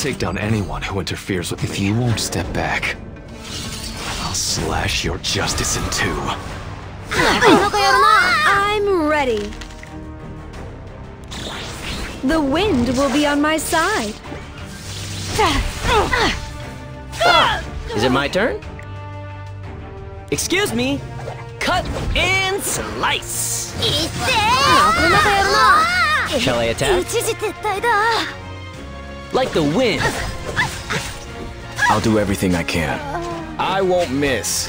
take down anyone who interferes with me. If you won't step back, I'll slash your justice in two. I'm ready. The wind will be on my side. Is it my turn? Excuse me. Cut and slice. Shall I attack? Like the wind. I'll do everything I can. I won't miss.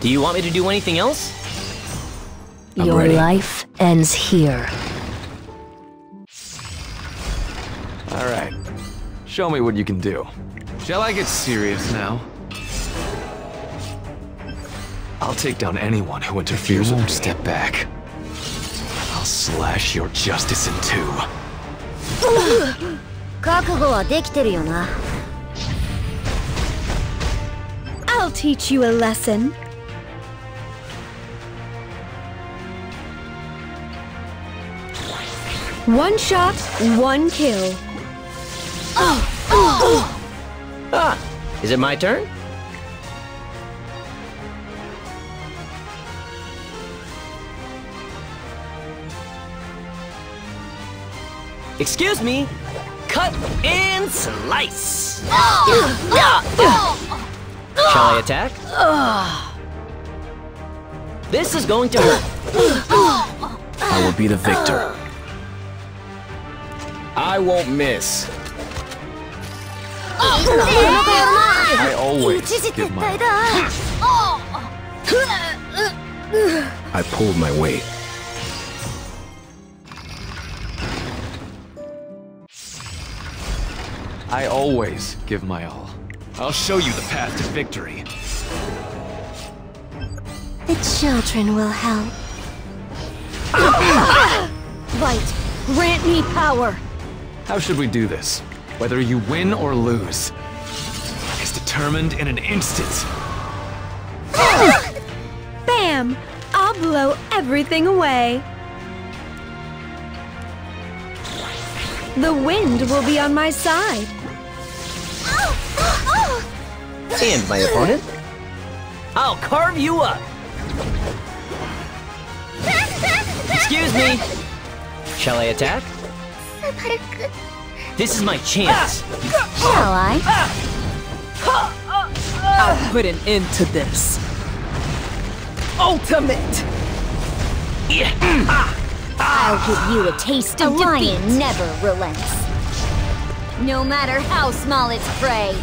Do you want me to do anything else? Your life ends here. All right. Show me what you can do. Shall I get serious now? I'll take down anyone who interferes with me. If you won't step back, I'll slash your justice in two. I'll teach you a lesson. One shot, one kill. Is it my turn? Excuse me. Cut and slice. Shall I attack? This is going to hurt. I will be the victor. I won't miss. I always give my best. I pulled my weight. I always give my all. I'll show you the path to victory. The children will help. Right. Grant me power. How should we do this? Whether you win or lose is determined in an instant. Bam! I'll blow everything away. The wind will be on my side. And my opponent? I'll carve you up. Excuse me. Shall I attack? This is my chance. Shall I? I'll put an end to this. Ultimate! I'll give you a taste of defeat. A lion never relents. No matter how small its prey.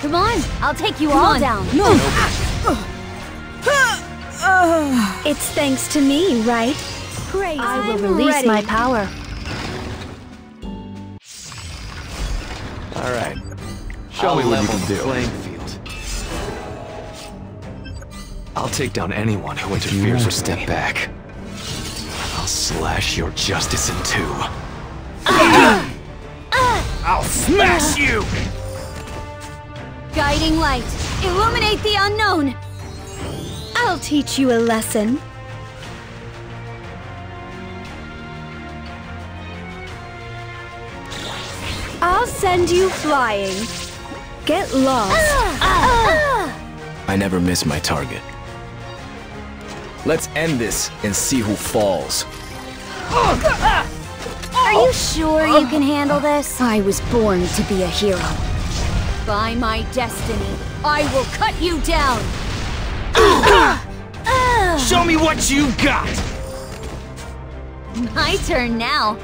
Come on, I'll take you all down. It's thanks to me, right? Praise. I will release my power. All right. Show me what you can do. Playing field. I'll take down anyone who interferes or step back. I'll slash your justice in two. I'll smash you. Guiding light, illuminate the unknown. I'll teach you a lesson. I'll send you flying. Get lost. I never miss my target. Let's end this and see who falls. Are you sure you can handle this? I was born to be a hero. By my destiny, I will cut you down. Show me what you got. My turn now.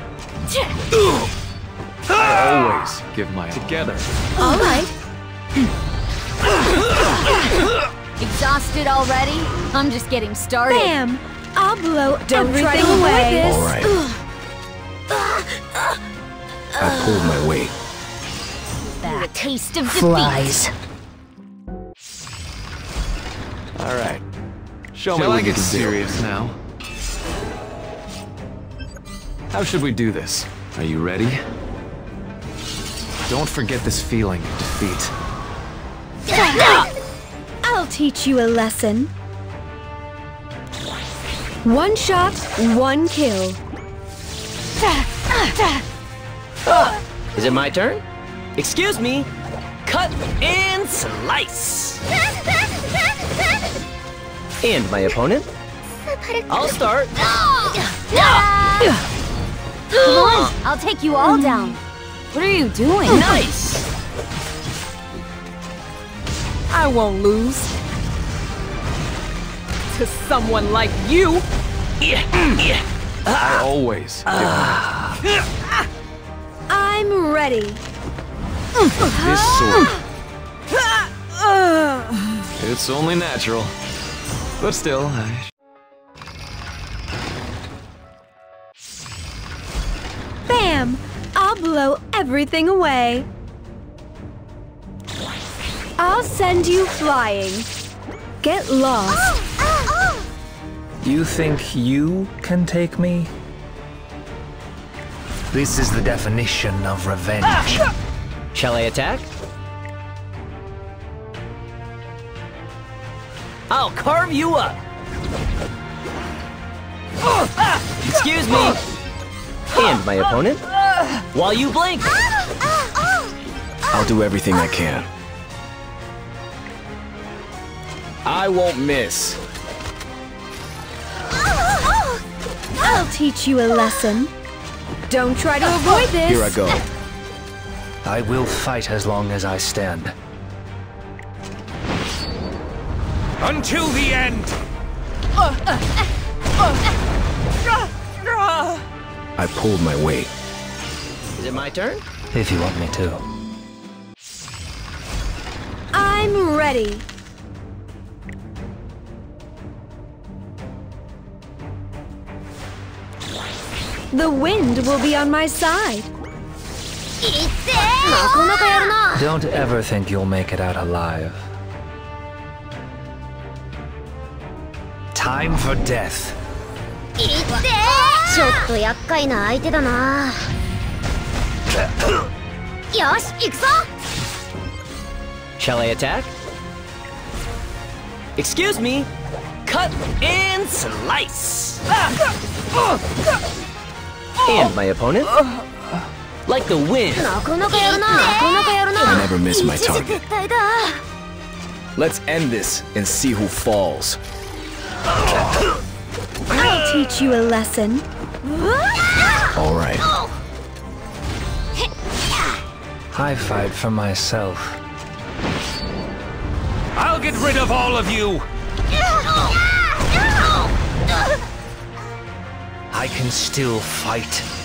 I always give my together. All right. Exhausted already? I'm just getting started. Bam! I'll blow everything away. All right. I pulled my weight. A taste of flies. Defeat. All right. Show me what you can do. Shall I get serious now? How should we do this? Are you ready? Don't forget this feeling of defeat. I'll teach you a lesson. One shot, one kill. Is it my turn? Excuse me. Cut and slice. And my opponent? I'll start. Come on, I'll take you all down. What are you doing? Nice. I won't lose to someone like you. I always do. I'm ready. This sword. It's only natural. But still, I... Bam! I'll blow everything away. I'll send you flying. Get lost. You think you can take me? This is the definition of revenge. Shall I attack? I'll carve you up! Excuse me! And my opponent? While you blink! I'll do everything I can. I won't miss. I'll teach you a lesson. Don't try to avoid this! Here I go. I will fight as long as I stand. Until the end! I pulled my weight. Is it my turn? If you want me to. I'm ready. The wind will be on my side. Don't ever think you'll make it out alive. Time for death. Shall I attack? Excuse me. Cut and slice. And my opponent? Like the wind. I never miss my target. Let's end this and see who falls. I'll teach you a lesson. All right. I fight for myself. I'll get rid of all of you. I can still fight.